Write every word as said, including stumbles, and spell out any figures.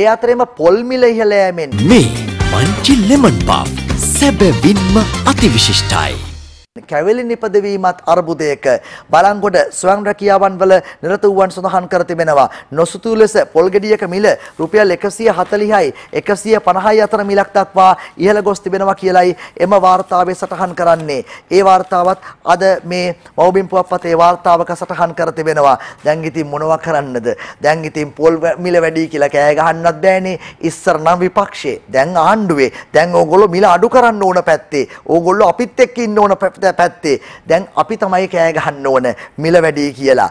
ඒ අතරේම පොල් මිල ඉහළ යෑමෙන් මේ මන්චි ලෙමන් පාම් සැබවින්ම අතිවිශිෂ්ටයි. කැවිලි නිපදවීමත් අර්බුදයක බලංගොඩ ස්වයං රැකියාවන් වල නිරත වූවන් සඳහන් කර තිබෙනවා. නොසුතු ලෙස පොල් ගෙඩියක මිල රුපියල් එකසිය හතලිහයි එකසිය පනහයි අතර මිලක් දක්වා ඉහළ ගොස් තිබෙනවා කියලයි එම වාර්තාවේ සටහන් කරන්නේ. ඒ වාර්තාවත් අද මේ මව්බිම් පුවත්පතේ වාර්තාවක සටහන් කර තිබෙනවා. දැන් ඉතින් මොනවා කරන්නද? දැන් ඉතින් පොල් මිල වැඩි කියලා කෑ ගහන්නවත් බෑනේ. ඉස්සර නම් විපක්ෂේ, දැන් ආණ්ඩුවේ, දැන් ඕගොල්ලෝ මිල අඩු කරන්න ඕන පැත්තේ, ඕගොල්ලෝ අපිත් එක්ක ඉන්න ඕන පැත්තේ පැත්තේ දැන් අපි තමයි කෑ ගහන්න ඕන මිල වැඩි කියලා.